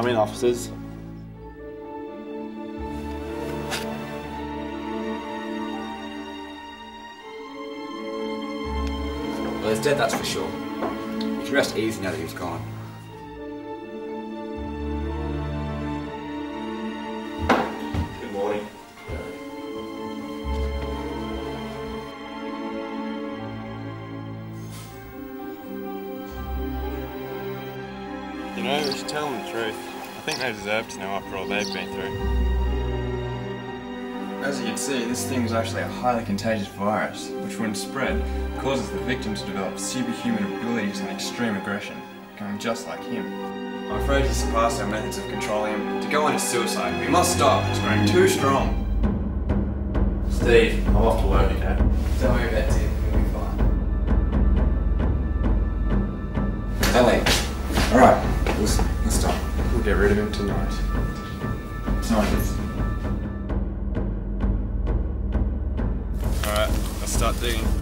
Come in, officers. Well, he's dead, that's for sure. You can rest easy now that he's gone. Good morning. You know, we should tell them the truth. I think they deserve to know after all they've been through. As you can see, this thing was actually a highly contagious virus, which when spread, causes the victim to develop superhuman abilities and extreme aggression, going just like him. I'm afraid he's surpassed our methods of controlling him. To go into suicide, we must stop. It's growing too strong. Steve, I'm off to work, okay? Don't worry about it. We'll be fine. Ellie. Alright. Listen, let's stop. We'll get rid of him tonight. Alright, let's start digging.